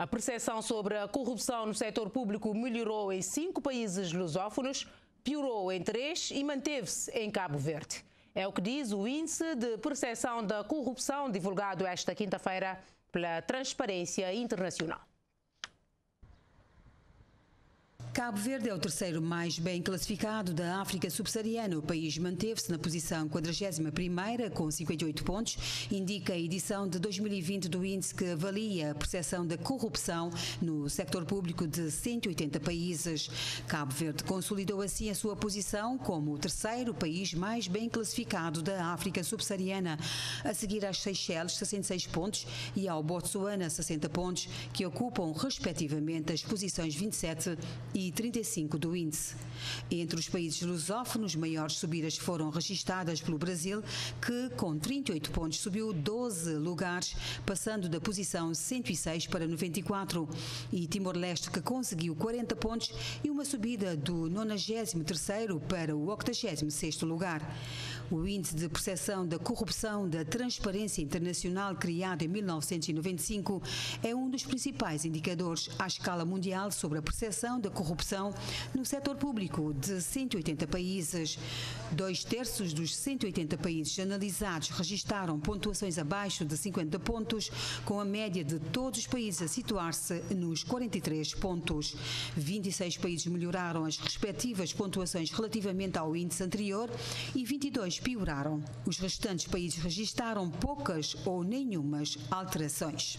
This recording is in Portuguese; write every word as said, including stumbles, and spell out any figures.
A percepção sobre a corrupção no setor público melhorou em cinco países lusófonos, piorou em três e manteve-se em Cabo Verde. É o que diz o Índice de Percepção da Corrupção, divulgado esta quinta-feira pela Transparência Internacional. Cabo Verde é o terceiro mais bem classificado da África subsaariana. O país manteve-se na posição quadragésima primeira com cinquenta e oito pontos, indica a edição de dois mil e vinte do índice que avalia a percepção da corrupção no sector público de cento e oitenta países. Cabo Verde consolidou assim a sua posição como o terceiro país mais bem classificado da África subsaariana, a seguir às Seychelles, sessenta e seis pontos, e ao Botsuana, sessenta pontos, que ocupam respectivamente as posições vinte e sete e trinta e cinco do índice. Entre os países lusófonos, maiores subidas foram registadas pelo Brasil, que com trinta e oito pontos subiu doze lugares, passando da posição cento e seis para noventa e quatro, e Timor-Leste, que conseguiu quarenta pontos e uma subida do nonagésimo terceiro para o octogésimo sexto lugar. O Índice de Percepção da Corrupção da Transparência Internacional, criado em mil novecentos e noventa e cinco, é um dos principais indicadores à escala mundial sobre a percepção da corrupção corrupção no setor público de cento e oitenta países. Dois terços dos cento e oitenta países analisados registaram pontuações abaixo de cinquenta pontos, com a média de todos os países a situar-se nos quarenta e três pontos. vinte e seis países melhoraram as respectivas pontuações relativamente ao índice anterior e vinte e dois pioraram. Os restantes países registaram poucas ou nenhumas alterações.